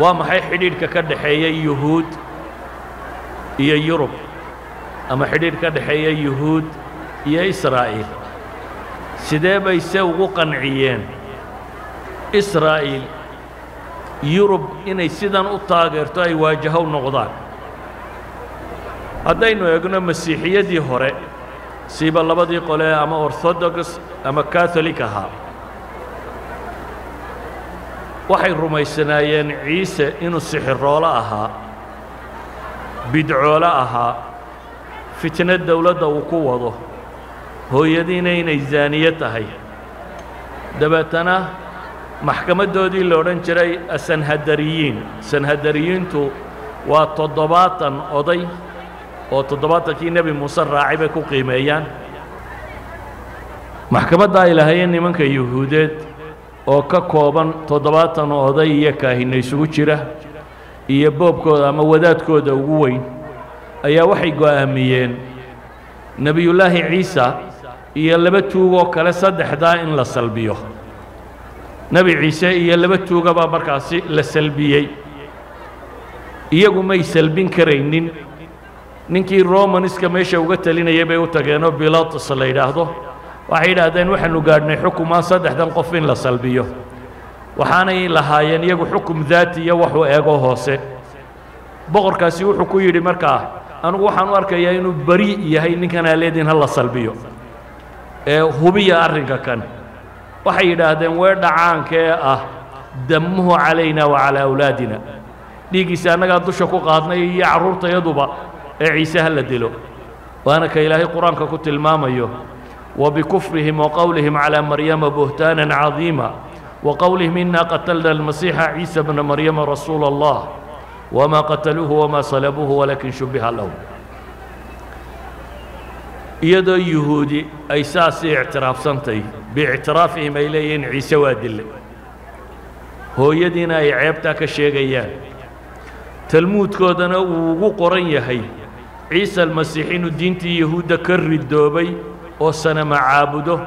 ومحي حديد ككد حيي يهود يا يوروب أما حديد كد حيي يهود يا إسرائيل سدابا يسوقوا قنعيين إسرائيل يوروب إني سيدان أطاقرتو أي واجهوا نقضان هدينو يقولون المسيحية دي هوري سيب الله بدي قولي أما أرثوذكس أما كاثوليكها waxay rumaysanayeen ciise inuu sixirroolo ahaa bidcoolo ahaa fitna dawladda uu ku wado hooyadiina inay zaaniye tahay dabeetana maxkamadoodii la odhan jiray sanhadariyiin sanhadariyiintu waa 7 oday oo 7 nebi muuse raacay bay ku qiimeeyaan maxkamadda ilaahay nimanka yuhuudeed oo ka kooban 7 oday iyo kaahina isugu jira iyo boobkooda ama wadaadkooda ugu weyn ayaa waxay go'aamiyeen nabiyullaahi ciisa iyo 2 tuug oo kale 3 in la salbiyo nabi ciise iyo 2 tuug baa markaasi la salbiyay iyagu ma salbin karaynin ninkii roomaniska meesha uga talinayay bay u tageen oo Bilatus la yiraahdo waxay raadeen waxaanu gaadhnay xukumaa 3 qof in la salbiyo waxaanay lahaayeen iyagu xukum daati iyo wax uu eego hoose boqorkaasi wuxuu ku yiri markaa anigu waxaan u arkayaa inuu bari yahay ninkan aleedin hal la salbiyo ee hubiya arrinka kan waxay yiraahdeen way dhacaanka ah damuhu alayna wa ala awlaadina dhigiisa anaga dusha ku qaadnay iyo caruurtayaduba ee ciise la dilo waana ka ilaahay quraanka ku tilmaamayo وبكفرهم وقولهم على مريم بهتانا عظيما وقولهم إنا قتلنا المسيح عيسى بن مريم رسول الله وما قتلوه وما صلبوه ولكن شبه لهم يد يهودي أيساسي اعتراف سنتي باعترافهم إليه عيسى وادل هو يدنا يعيبتك الشيغيان تلمود كودنا وقرن يهي عيسى المسيحين ودينتي يهود كر الدوبي وسنا معابده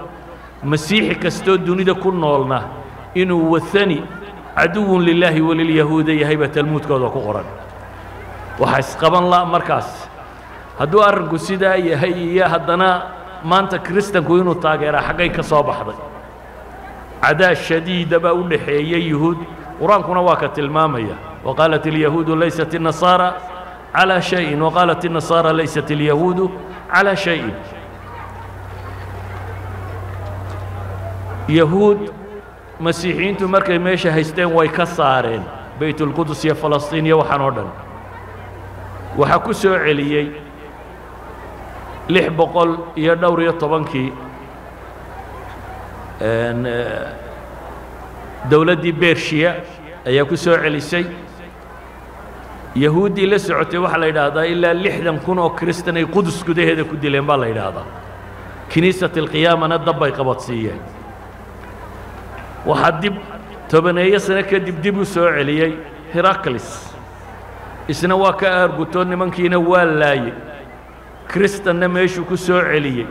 مسيح كستو دونيدا كنولنا إنه والثاني عدو لله ولليهود يهيبة الموت كذا كقران وحس قبل الله مركز هدو أرجو سيدا يهي هدنا ما أنت كريستن كوينو تاجر حقي كصابح ضي عدا شديد بقول حي يهود قران كنا واقت المامية وقالت اليهود ليست النصارى على شيء وقالت النصارى ليست اليهود على شيء يهود مسيحيين تمركي ماشي هيستين ويكسارين بيت القدس يا فلسطين يا وحنودن وحكسو عليي لح بقول يا دوري طبنكي دولتي بيرشيا يا كسو عليسي يهودي لسعتي وحلا يدادا الا لحدن كونو كريستني قدس كده هذا كدلين بالله يدادا كنيسة القيامة ندبي قبطسيين وحدب تبني سنة كدبدب سوء عليي هيراكلس إسنا واكا أرغوتون من كينا والاي كريستان نميشو كسوء عليي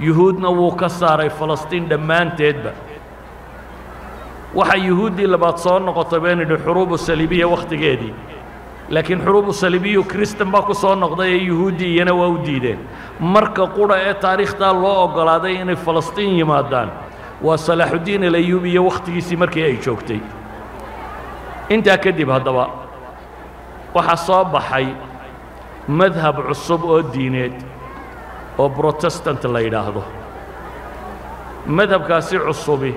يهودنا وكساري فلسطين دمان تدبا وحا يهودي اللي باتصان نقطبين الحروب الصليبية وقت قادي لكن حروب الصليبية وكريستان باكو صان نقضي يهودي ينواو ديدين مركا قرأ تاريخ دا الله قلادين فلسطين يمادان وصلاح الدين الأيوبي وقتي سمركي أي شوكتي أنت أكذب هذا وحصاب حي مذهب عصب الدينات وبروتستانت الله يلاحظه مذهب كاسر عصبي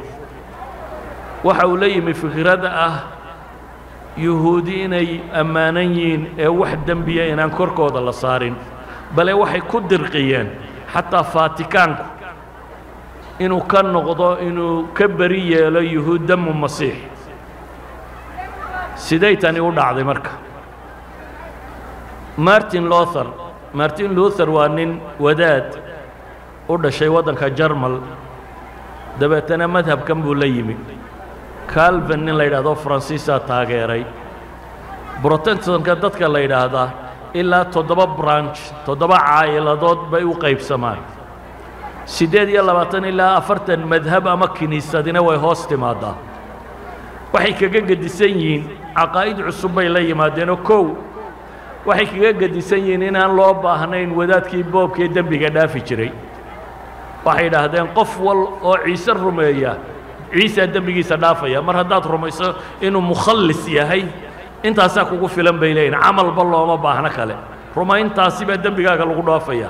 وحولي من فكرة يهودين أمانيين وحدا بيين أنكر كود الله صارين بل وحي كدر قيان حتى فاتيكان إنه كان نقضاء إنه كبرية لا يهود دم المسيح سيديتني ودع ذي مركة مارتن لوثر وانين وداد ودا شيء ودا كجرمل دبتنا مذهب كم بوليمي كالفن لا يدا فرانسيسا تاغيري بروتستان كدتك لا يدا إلا تضبع برانش تضبع عائلة ضد بيوقيب سماي 8 iyo 20 ilaa 40 madhab ama kiniisadina way hoos timaada waxay kaga gadisan yihiin aqaa'id cusub ay la yimaadeen oo waxay kaga gadisan yihiin in aan loo baahnayn wadaadkii boobkii dambiga dhaafi jiray waxay dhahdeen qof wal oo ciise rumeeya ciise dambigiisa dhaafaya mar hadaad rumayso inuu mukhallis yahay intaas ku ugu filan bay leeyeen amal ba looma baahna kale rumayntaasi ba dambigaaga lagu dhaafaya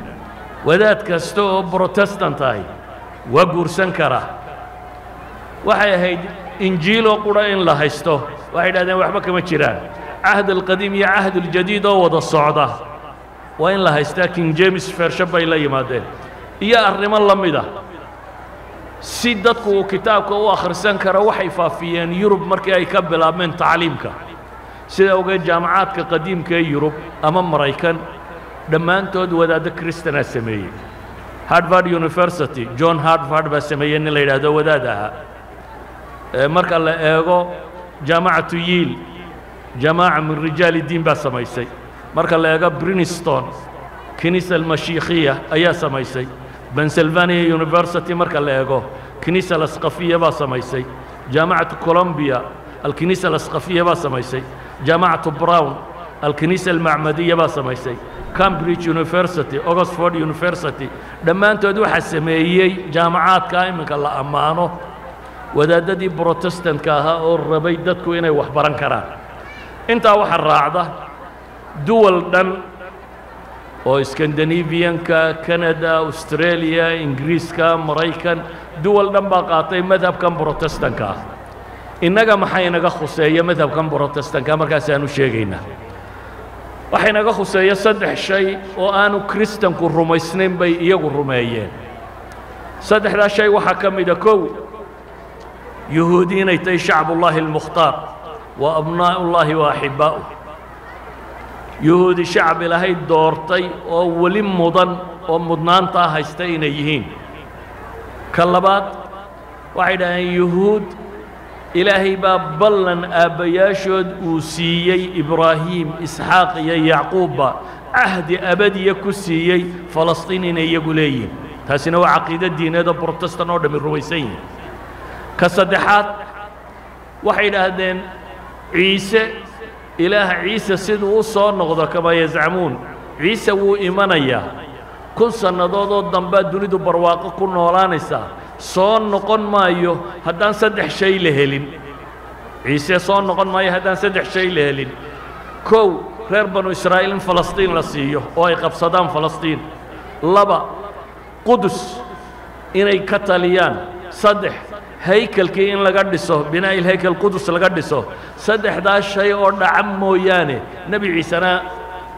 ودات كاستو بروتستانتاي وغورسان كرا وحي هيد انجيلو قران لا هيستو وحي دادن وخبا كما جيران عهد القديم يا عهد الجديد ودا الصعده وين لا هيستا كين جيمس فيرشبا الى يمادين يا اريم لميدا سيدكو كتابكو واخرسان كرا وحي فافيان يوروب مركي اي كبلامن تعليمكا سيده اوغ جامعات قديمك يوروب اما مريكان dhammaantood wadaad Christian asameey Harvard University John Harvard ba sameeyeen la yiraahdo wadaadaha marka la eego jaamacatu Yale jamaaca min rijaal diin ba sameeyay marka la eego Princeton kanisa al-mashiikhiyya ayaa sameeyay Pennsylvania University marka la eego kanisa al-asqafiyya ba sameeyay jaamacatu Columbia al-kanisa al-asqafiyya ba sameeyay jaamacatu Brown al-kanisa al-ma'madiyya ba sameeyay Cambridge University, Oxford University. dhammaantood waxa sameeyay jaamacaadka iminka la amaano wadaadadii Protestantka ahaa oo rabay dadku inay wax baran karaan. Inta waxa raacda duwal dhan oo Scandinavianka, Canada, Australia, Ingiriiska, Mareykan, duwal dhan baa qaatay madhabkan Protestantka. Innaga maxay naga khuseeya madhabkan Protestantka markaas aanu sheegaynaa. waxayna ga xuseeyo saddex shay oo aanu Kristanku rumaysnayn bay iyagu rumeeyeen saddexda shay waxa kamid ah koow yahuudiinay tay shacbullahi al-mukhtar wa abnaullahi wa ahibba'u yahuudi shacb ilaahay doortay oo wali mudan oo mudnaanta haysta inay yihiin kalabaad waxay dhaayeen yahuud إلهي باب بلن أبياشد وسيي إبراهيم إسحاق يعقوب عهد أبدي يكسيي فلسطينين يقولين تاسنا وعقيدة دين هذا بروتستان ولا من الرويسين كصدحات وحيد هذين عيسى إله عيسى سيدو صار نغضا كما يزعمون عيسى وإيمانيا كن سنضاد الضمبات دوني دو برواق كن ولانسا صون نقن مايو هدان صدح شيء لهلين عيسى صون نقن مايو هدان صدح شيء لهلين كو غير بنو إسرائيل فلسطين لسيو أي قبصدان فلسطين لبا قدس إني كتاليان صدح هيكل كين لقدسه بناء الهيكل قدس لقدسه صدح دا شيء أرد عمو ياني نبي عيسى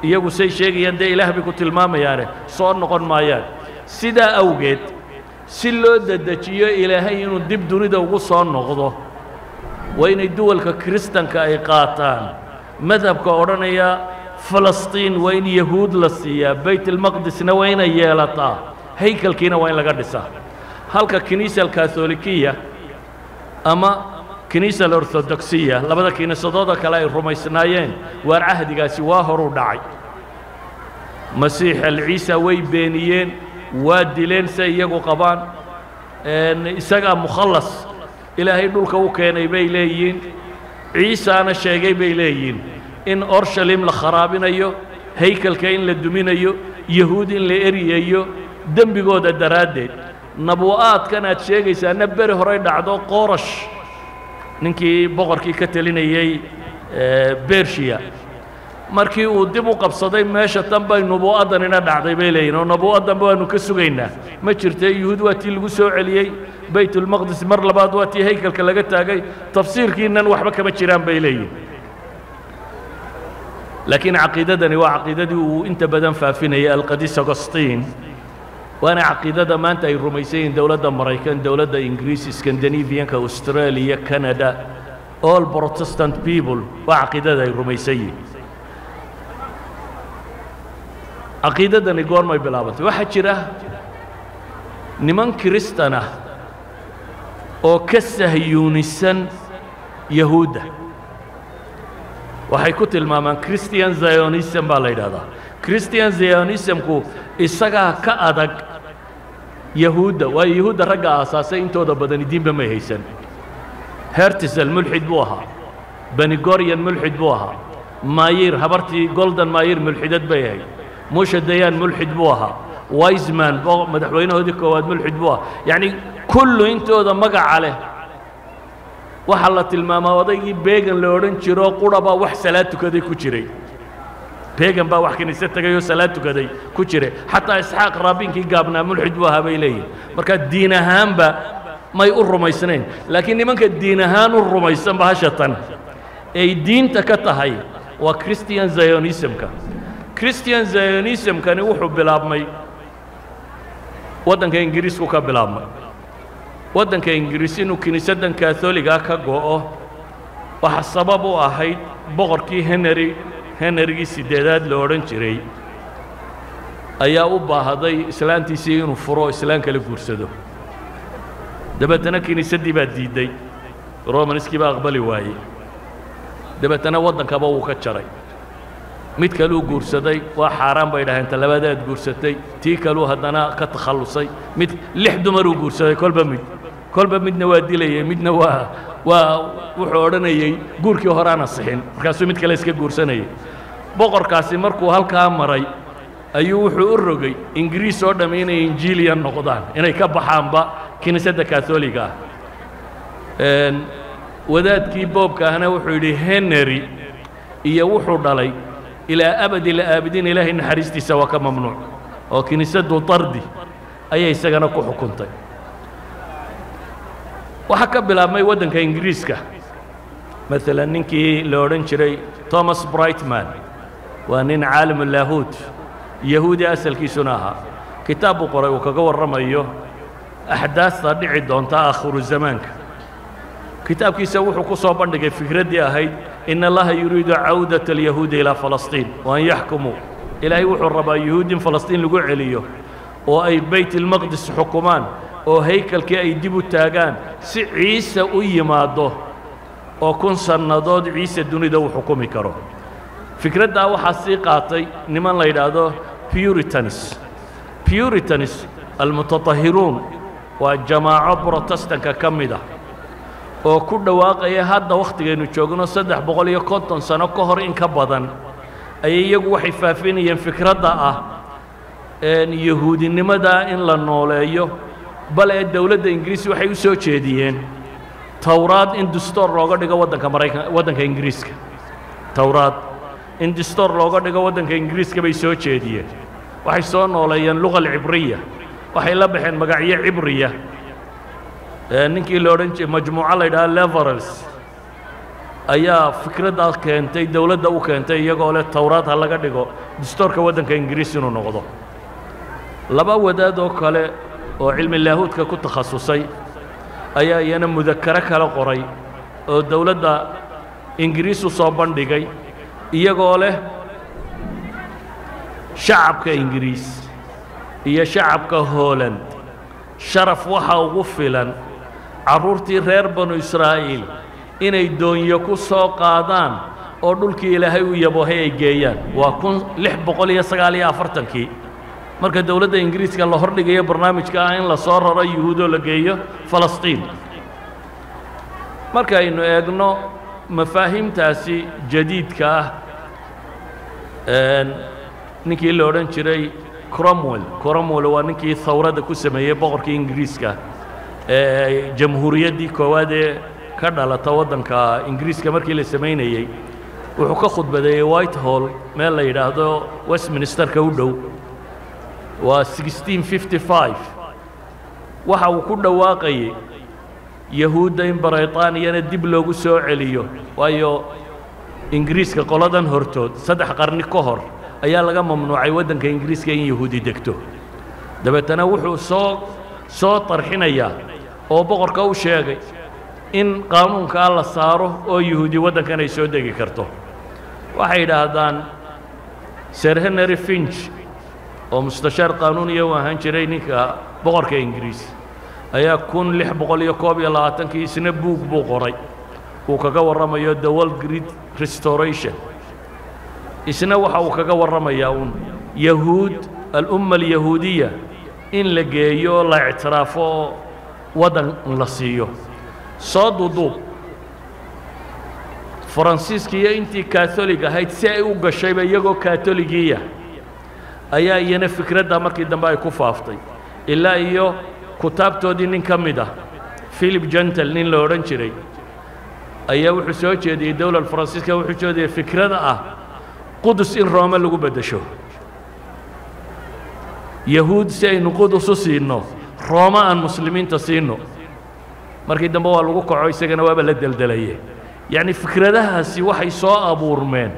يقول سي شيء يندي إله بكو تلمام ياني صون نقن مايو سيدا أوجد سيلو ددجيو إلهي إنو دب دونيدا ugu soo noqdo wayna duwalka Kristanka ay qaataan madhabka oranaya Falastiin wayna Yahuud la siiya Baytul Maqdisna wayna yeelataa haykalkiina wayna laga dhisaa halka kaniisada Katolikiya ama kaniisada Orthodoxiya labada kaniisadooda kale ay rumaysnaayeen war ahdigaasi waa hor u dhacay Masiix al-Ciisa way beeniyeen waadileen sayigu qabaan in isaga mukhallas ilaahay dhulka uu keenay bay leeyeen ciisaana sheegay bay leeyeen in Urshalim la kharaabinayo haykalka in la duminayo yahuudin la eriyayo dambigooda daraadeed nabuwaadkan aad sheegaysaa nabari hore dhacdo Qoorash ninkii boqorkii ka talinayay Persia markii uu dib u qabsaday meesha tan bay nabuwadan ina dhacday bay leeyeen oo nabuwadan baanu ka sugaynaa ma jirtay yahuud waa tii lagu soo celiyay baytul maqdis mar labaad waa tii haykalka laga taagay tafsiirkiinan waxba kama jiraan bay leeyeen laakiin aqeedadani waa aqeedadii uu inta badan faafinayay al-Qadis Agustin وانا عقيدة ما انت الروميسيين دولة امريكان دولة انجليزي اسكندنافيا استراليا كندا all protestant people وعقيدة الروميسيين عقيدة نقول ما يبلابط واحد شراه نمن كريستنا او كسهيونسن يهودا waxay ku tilmaamaan Christian Zionism baa la yiraahdaa Christian Zionismku isaga ka adag yahuuda waa yahuuda rag aasaasay intooda badan diinba ma haysan hertisal mulhid buu ahaa banigorian mulhid buu ahaa maayir habartii golden maayir mulhidad bay ahay mushadayan mulhid buu ahaa wiseman madaxweynahoodii koowaad mulhid buu ahaa yani kullu intooda magaca leh وحلت الماماودي بيجن لورن شرو قرابة وحسلات كذي كشري بيجن با وحكني ستة جيو سلات كذي كشري حتى إسحاق رابين كي جابنا ملحد وهابيلين بركة دين هام با ما يقروا ما يسنين لكن لمن كدين هان الرما يسن بهاشة أي دين تكتها هي وكريستيان زيونيسم كان كريستيان زيونيسم كان يوحوا بلاب مي ودن كإنجليز وكبلاب مي ودنك إنجليزي وكنيسة كاثوليكا كجو وحسبه واحد بغركي هنري سداد لورنشري أياو بهذا إسلامتي سين وفرو إسلام كالفورسدو دبتنا كنيسة دي بديدي رومانسكي بأقبل واي دبتنا ودنك أبو كتشري متكلو جورسدي وحرام بينها أنت لبدات جورستي تيكلو هدنا كتخلصي مت لحد مرو جورسدي كل بمد كل بمدنا وادليه مدنا وحورنا يي جورك يهرانا صحين كاسو مت كلاس كجورسنا يي بقر كاسي مركو هالكامراي أيوه حورجي إنجليز ودا مين إنجيليان نقدان إن يكبحان با كنيسة كاثوليكا ودات كيبوب كهنا وحوري هنري إيا وحور دلي إلى أبد الآبدين إله نحرستي سوا كممنوع وكنيسة طردي أي سجن كحكمتي وحكى بلامي ودن كإنجليزكا مثلا نينكي لورنشري توماس برايتمان وانين عالم اللاهوت يهودي أسل كي سناها كتابه قرأ وكقوى الرميو أحداث صديعي دونتا آخر الزمان كتاب كي سوح وقصوا بندق فكرة هاي إن الله يريد عودة اليهود إلى فلسطين وأن يحكموا إلى يوحوا الربا يهود فلسطين لقوع عليه وأي بيت المقدس حكمان oo haykalkii ay dib u taagan si ciisa u yimaado oo kun sanadood ciisa dunida uu xukumi karo fikradda waxa sii qaatay niman la yiraahdo puritans almutatahirun wa jamaa'a protestantka kamida oo ku dhawaaqay hadda waqtigeenu joogno 350 sano ka hor in ka badan ay iyagu waxay faafinayeen fikradda ah in yahuudinimada in la nooleeyo بل الدولة الإنجليزية وحيو سوتشيديين توراة إندستور روغا ديغا ودنكا مرايكا ودنكا إنجليزكا توراة إندستور روغا ديغا ودنكا إنجليزكا بي سوتشيديين وحي سو نوليين اللغة العبرية وحي لبحين مقاعية عبرية نينكي لورنشي مجموعة ليدها ليفرلز أيا فكرة دا كانتي دولة دا وكانتي يقول التوراة هالاغا ديغو دستوركا ودنكا إنجليزي نوغدو لبا ودادو كالي وعلم اللاهوت كنت تخصصي أي أنا مذكرك على قري الدولة دا إنجليز وصابن دقي يقوله شعب كإنجليز هي شعب كهولند شرف وها وغفلا عرورتي رير بنو إسرائيل إن يدون يكو سوقادان أردلك إلهي ويبوهي جيان وكن لحب قولي يسقالي أفرتنكي marka dawladda ingiriiska la hordhigayo barnaamijka ah in la soo raro yahuudo la geeyo Falastiin marka aynu eegno mafaahiimtaasi jadiidka ah ninkii la oran jiray Cromwell waa ninkii thawrada ku sameeyay boqorkii ingiriiska ee jamhuuriyaddii koowaad ee ka dhalata waddanka ingiriiska markii la sameeyay wuxuu ka khudbadeeyay Whitehall meel la yiraahdo Westminster ka u dhow و 1655 waxaa ku dhawaaqay yahuuda in Baritaniyana dib loogu soo celiyo waayo ingiriiska qoladan hortood saddex qarni ka hor ayaa laga mamnuucay wadanka ingiriiska in yahuudi degto دبتنا وحو سو طرحين اياه او بقر كو شاقي ان قانون كالله صاره او يهودي ودا كان يسو دقي كرتو وحيد هادان سير هنري فينش او مستشار قانوني وهان شرينيك بقر كإنجليزي ايا كون لح بقول يكوب يلا تنكي سنبوك بقري وكاكا ورما يود وولد جريد ريستوريشن إسنا وحا وكاكا ورما ياون يهود الأمة اليهودية إن لقيو لا اعترافو ودن لسيو صادو دوب فرانسيسكي انتي كاثوليكا هاي تساعي وقشايبا يغو كاثوليكية ايا ينا فكرة دا مركي دنباي كفافتي إلا ايو كتابتو دي نين كاميدا فيليب جنتل نين لورنشري ايا وحسوشي دي الدولة الفرنسيسكا وحسوشي دي فكرة دا قدس إن روما لغو بدشو يهود سين قدس سينو روما أن مسلمين تسينو مركي دمبوا لغو كعوي سيغنا وابا لدلدلية يعني فكرة لها سيوحي سواء أبو رمان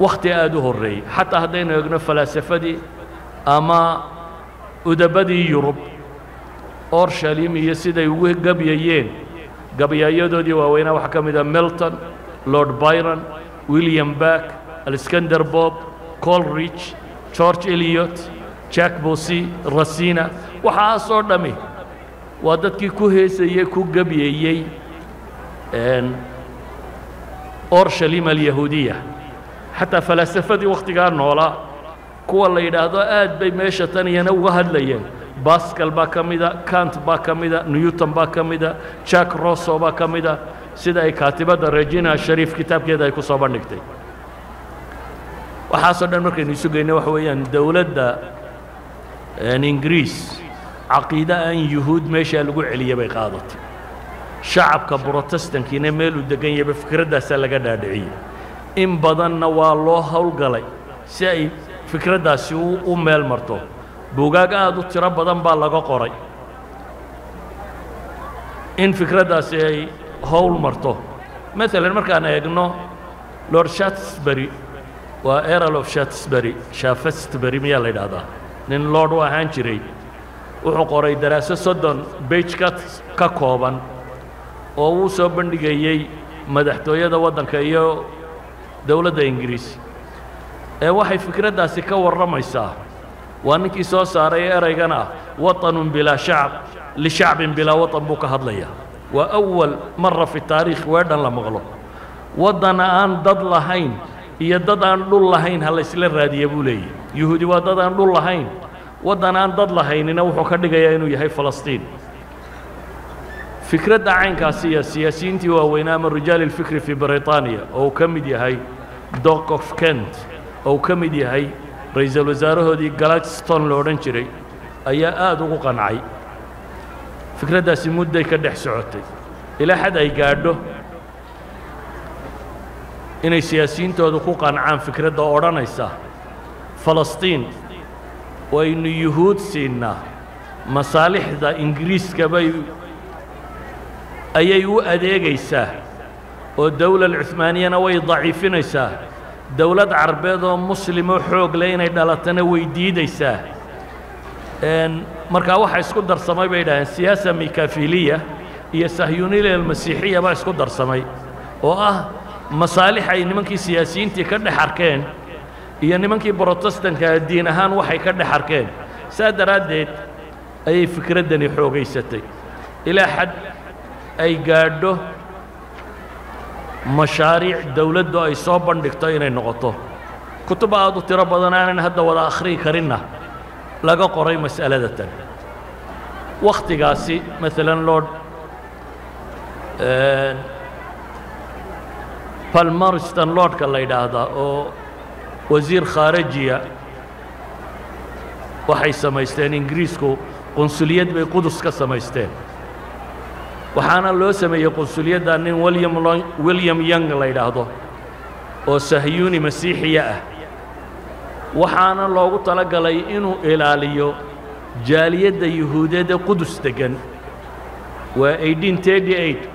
وقت آدوه الرئي حتى هدينا يغنى فلاسفة دي أما أدبدي يوروب أورشليم يسيدا يوه قبيايين قبيايدو دي ووينا وحكامي دا ميلتون لورد بايرن ويليام باك الاسكندر بوب كولريتش تشورش إليوت جاك بوسي راسينا وحاصر دمي وادتكي كوهيسي كو قبييي ان اورشليم اليهودية حتى فلسفة دي وقت قال نولا كو اللي يدادا اد بي ميشة تانية نوهد ليين باسكال باكاميدا كانت باكاميدا نيوتن باكاميدا جاك روسو باكاميدا سيدا اي كاتبة دا ريجينا الشريف كتاب كيدا اي كصابر نكتي وحاصل دان مركي نسوغينا وحويا دولة دا ان انجريس عقيدة ان يهود ماشي لقو عليا باي قادت شعب كبروتستان كينا ميلو دقان يبا فكرة دا سالقا دادعية ان بدن والله هولقالي ساي فكرة دا سيو ميل مرتو بوغاق آدو تراب بدن بالاقا قري ان فكرة دا ساي هول مرتو مثلا مركا انا يقنو لورد شاتسبري وايرل اوف شاتسبري شافتسبري ميال هذا نين لورد وهانجري وحقوري دراسة صدن بيج كات كاكوبان او سو بندقيي مدحتوية دا ودن كايو دولة دا انجريس اي واحد فكرة دا سيكاو الرميسا وانكي سو ساري اريقنا وطن بلا شعب لشعب بلا وطن بوكا هضليا وأول مرة في التاريخ وردن لمغلو ودنا أن ضد لهين هي ضد أن لول لهين هلا يصير رادي يبولي يهودي وضد أن لول لهين ودنا أن ضد لهين نوح خدق يانو يهاي فلسطين فكرة دعين كاسية سياسيين تيوا وينام الرجال الفكر في بريطانيا أو كمدي هاي دوك أوف كنت أو كمدي هاي رئيس الوزراء هودي جلاكستون لورنشري أيا آدو قنعي فكرة دا سيمودة يكدح سعودتي إلى حد أي قاعده إن السياسيين تودقوق عن فكرة دا أورانيسا فلسطين وإن يهود سينا مصالح دا إنجليز كباي أيو أديقيسا والدولة العثمانية نوي ضعيفينيسا دولة عربية مسلمة حوق لينا دالتنا ويديديسا إن مركا واحد اسكو در سماي بيدها سياسة ميكافيلية هي صهيونية المسيحية با اسكو در سماي واه مصالح اي نمنكي سياسيين تي كدحركين هي نمنكي بروتستان كدين اهان waxay كدحركين سادراديد اي فكردني xoogaysatay الى حد اي gaadho مشاريع دولته اي soo bandhigto inay noqoto kutubada tiro badan aan hadda wada akhri karina laga qoray mas'aladatan waqtigaasi مثلا lord palmerston lord ka la yiraahdo oo wasiir khaarijiya waxay samaysteen ingiriisku qonsuliyad bay qudus ka samaysteen waxaana loo sameeyay qonsuliyadda nin william young la yiraahdo oo sahyuuni masiixiya ah waxaana loogu talagalay inuu ilaaliyo jaaliyadda yuhuudada qudus degan waa 1838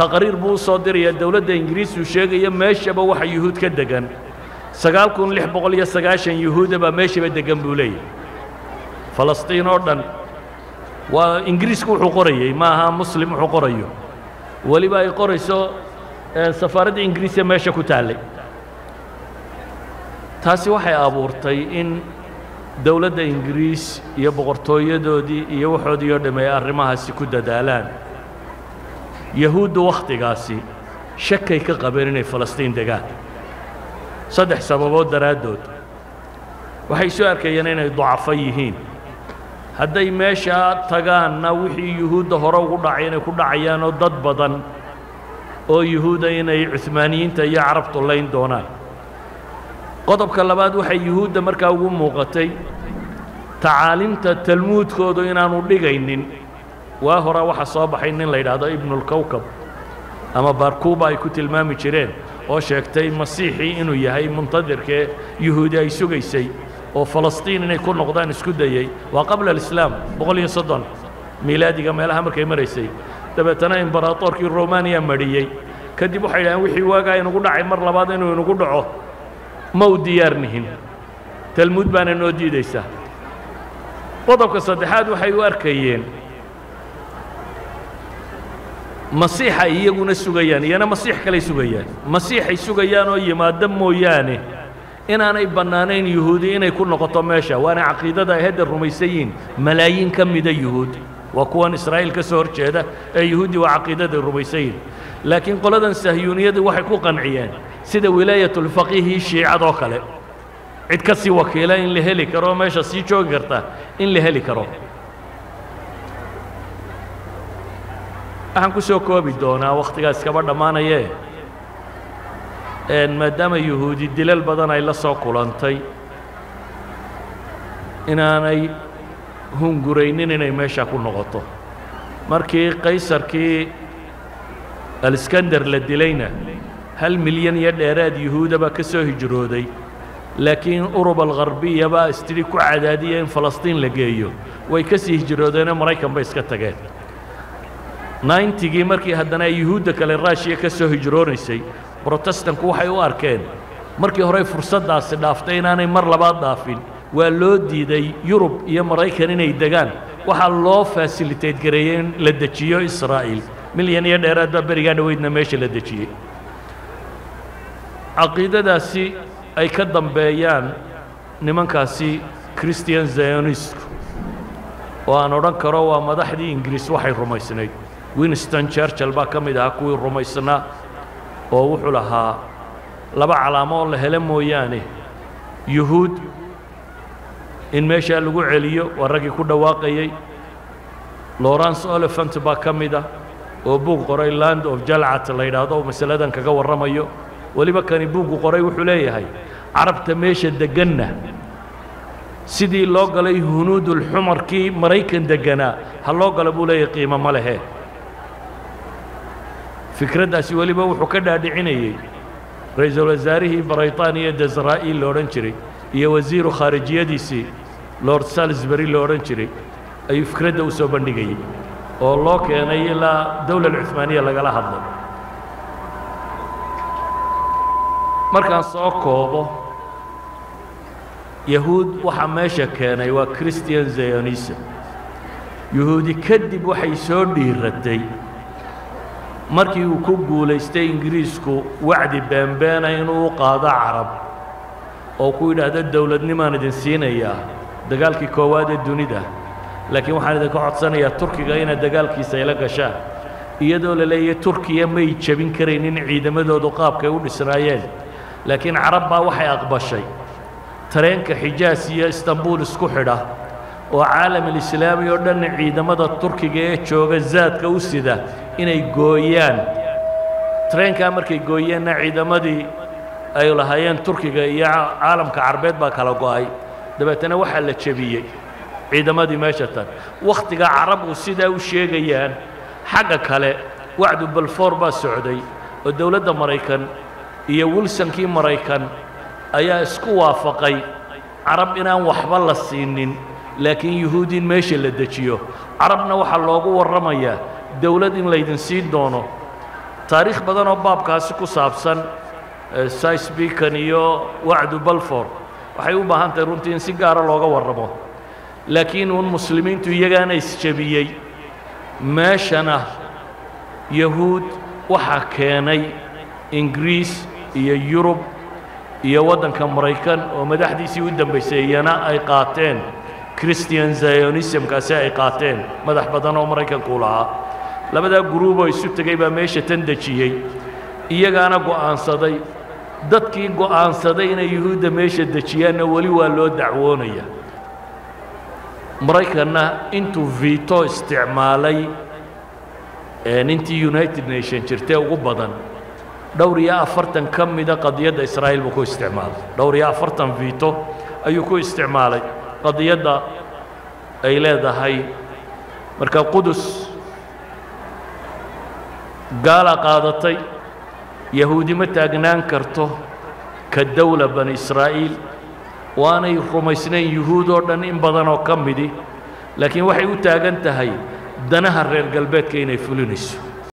taqriir buu soo diray dawladda ingiriisku sheegaya meeshaba waxa yuhuud ka degan 9690 yuhuudaba meeshaba degan buu leeyahay فلسطين أردن وإنجليز كو قرية ماها مسلم قرية ولبا يقري سو سفارة إنجليزية ماشي كتالي تاسي وحي أبورتي إن دولة إنجليز يبغرتوية دودي يوحد يردم يأرمها سكودة دالان يهود وقت قاسي شكي كقبرني فلسطين دقا صدح سببود درادود وحي سؤال كيانين ضعفيهين هدي ماشا تقانا وحي يهود هرو قدعين كدعيان ضد بدن أو يهودين عثمانيين تي عرب طلين دونان قطب كلابات وحي يهود مركا وموقتي تعاليمتا تلمود كودو ينانو لغينين واهرا وحا صابحينين ليرادا ابن الكوكب أما باركوبا يكو تلمامي جيرين أو شاكتي مسيحي إنو يهي منتظر كي يهودي أي سوغيسي أو فلسطين إنو يكون نقضان اسكودايي وقبل الإسلام بقول ينصدن ميلادي كما يلها مركا يمريسي تبتنا إمبراطور كي رومانيا مريي كدبو حيلان وحي واقع ينقود عي مر لباد إنو ينقود عوه مو ديارنهن تلمود بان إنو دي ديسا قطب كصدحات وحي واركيين مسيحا يقولون السجيان أنا مسيح كلي سجيان مسيحي سجيان ويا ما دموا ياني إن أنا بنانين يهودي إن يكون نقطة ماشى وأنا عقيدة ده هاد الروميسيين ملايين كم ده يهود وكون إسرائيل كسور شهدا يهودي وعقيدة الروميسيين لكن قلدا سهيونية وحكو قنعيان سيد ولاية الفقيه الشيعة ذوقله عدكسي وكيلين لهلكرو ماشى سيجو قرطة إن لهلكرو waxaan ku soo koobi doonaa waqtigaas kaba dhamaanayay in madama yahuudi dilal badan ay la soo kulantay inaanay hunguraynin inay meesha ku noqoto markii qaysarkii Iskandar la dilayna 1 milyan iyo dheeraad yahuudaba ka soo hijrooday laakiin Urub al-Gharbiya ba istiri ku cadaadiyeen Falastiin la geeyo way ka sii hijroodeen Maraykan bay iska tageen 90 markii haddana yahuudda kale Ruushka ka soo hijroonaysay Protestanku waxay u arkeen markii hore fursadaas dhaaftay inaanay mar labaad dhaafin waa loo diiday Yurub iyo Maraykan inay degaan waxa loo facilitate gareeyeen la dajiyo Israa'iil milyaneer dheeraad ba bariga dhaweydna meesha la dajiyay caqiidadaasi ay ka dambeeyaan nimankaasi Christian Zionism waan oran karo waa madaxdii Ingiriis waxay rumaysnayd Winston Churchill baa ka mid ahaa kuwii rumaysnaa oo wuxuu lahaa laba calaamo la helo mooyaane yahuud in meesha lagu celiyo waa ragii ku dhawaaqayay Lawrence Oliphant baa ka mid ah oo buug qoray Land of Jalcat la yiraahdo masaladan kaga warramayo waliba kan buug qoray wuxuu leeyahay carabta meesha deganna sidii loo galay hunuudul xumarkii Maraykan deganaa ha loo galo buu leeyahay qiimo ma leh fikraddaasi waliba wuxuu ka dhaadhicinayay ra'iisul wasaarihii Baraytaaniya Israa'iil loo oran jiray iyo wasiiru khaarijiyadiisii Lord Shaftesbury loo oran jiray ay fikradda u soo bandhigayay oo loo keenay ilaa dawlad Uthmaaniya lagala hadlo markaan soo koobo yahuud waxa meesha keenay waa Christian Zionism yahuudi kadib waxay soo dhiiratay markii uu ku guuleystay Ingiriisku wacdi beenbeena inuu qaado Carab oo ku yiraahdo dawladnimaan idin siinaya dagaalkii koowaad ee dunida laakiin waxaan idin ka codsanayaa Turkiga inay dagaalkiisa la gashaan iyadoo la leeyahay Turkiga may jabin karaynin ciidamadooda qaabkay u dhisnaayeen laakiin Carab baa waxay aqbashay tareenka Xijaas iyo Istanbul isku xidha وعالم الإسلامي يقولون أن عيدمد التركي جيتشو غزات كوسيدة إن يقويان ترين كامركي يقويان عيدمدي أيولا هايان تركي جي عالم كعربيت باكالوغاي دبتنا وحل تشبيي عيدمدي ماشتا وقت عرب وسيدة وشيغيان حقا كالي وعدوا بالفوربا السعودي والدولة مريكان هي ويلسون كي مريكان أيا اسكو وافقي عرب إنا وحبال السنين لكن يهودين ماشي لدجيو عربنا وحلوغو والرمية دولدين ليدن سيد دونو تاريخ بدن باب كاسكو سابسن سايس بي كانيو وعدو بلفور وحيو باهانتا رونتين سيجارة لوغو والرمو لكن المسلمين تيجانا يسجبيي ما شنا يهود وحكاني إنجليز يا يوروب يا ودن كامريكان ومدحديسي ودن بيسيانا أي قاتين كريستيان زيونيسم كاساي قاتين مدح بدنا أمريكان كلها لبدا جروبه يسوت جايبه ماشة تندشيء يجانا جو أنصدي دتكي جو أنصدي إن يهود ماشة تندشيان ولي ولا دعوانية مريكنا أنتو فيتو استعمالي أنتي يونايتد نيشن شرتاو قبضا دوري أفرتن كم إذا قضية إسرائيل بكو استعمال دوري أفرتن فيتو أيكو استعمالي قضية أيلادا هاي مركب قدس قال قادتي يهودي متى أجنان كرتو كدولة بني إسرائيل وأنا يخمسنين يهود أردن إن بدن وكم بدي لكن وحي وتأجنت هاي دنها الرجال بيت كيني فلونيس